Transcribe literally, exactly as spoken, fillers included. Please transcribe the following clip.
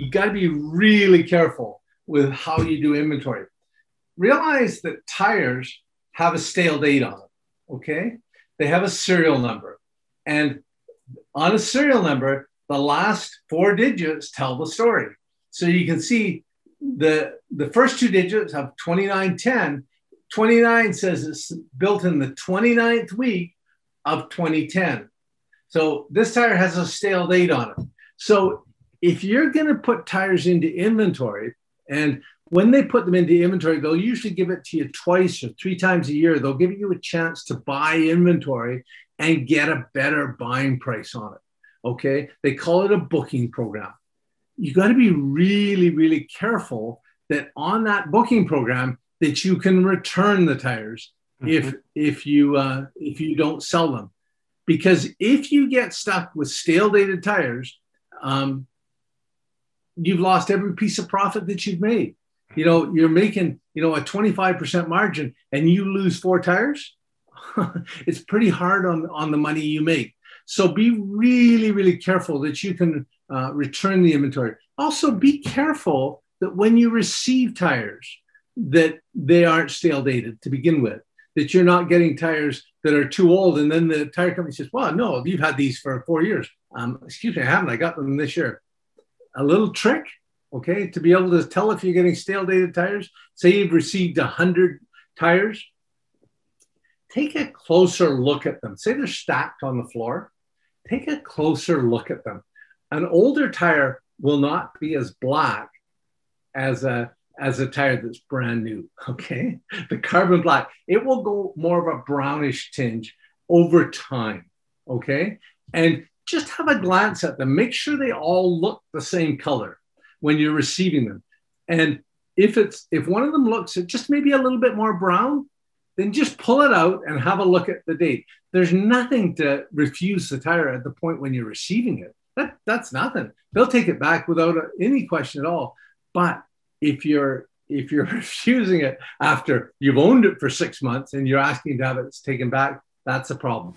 you got to be really careful with how you do inventory. Realize that tires have a stale date on them, okay? They have a serial number. And on a serial number, the last four digits tell the story. So you can see the, the first two digits have twenty-nine ten. twenty-nine says it's built in the twenty-ninth week of twenty ten. So this tire has a stale date on it. So if you're going to put tires into inventory, and when they put them into inventory, they'll usually give it to you twice or three times a year. They'll give you a chance to buy inventory and get a better buying price on it, okay? They call it a booking program. You got to be really, really careful that on that booking program that you can return the tires mm-hmm. if, if, you, uh, if you don't sell them. Because if you get stuck with stale dated tires, um, you've lost every piece of profit that you've made. You know, you're making, you know, a twenty-five percent margin and you lose four tires. It's pretty hard on, on the money you make. So be really, really careful that you can uh, return the inventory. Also be careful that when you receive tires, that they aren't stale dated to begin with, that you're not getting tires that are too old. And then the tire company says, well, no, you've had these for four years. Um, excuse me, I haven't. I got them this year. A little trick, okay, to be able to tell if you're getting stale dated tires. Say you've received one hundred tires. Take a closer look at them. Say they're stacked on the floor. Take a closer look at them. An older tire will not be as black as a, as a tire that's brand new, okay? The carbon black, it will go more of a brownish tinge over time, okay? And just have a glance at them. Make sure they all look the same color when you're receiving them. And if it's if one of them looks just maybe a little bit more brown, then just pull it out and have a look at the date. There's nothing to refuse the tire at the point when you're receiving it. That, that's nothing. They'll take it back without any question at all. But if you're if you're refusing it after you've owned it for six months and you're asking to have it taken back, that's a problem.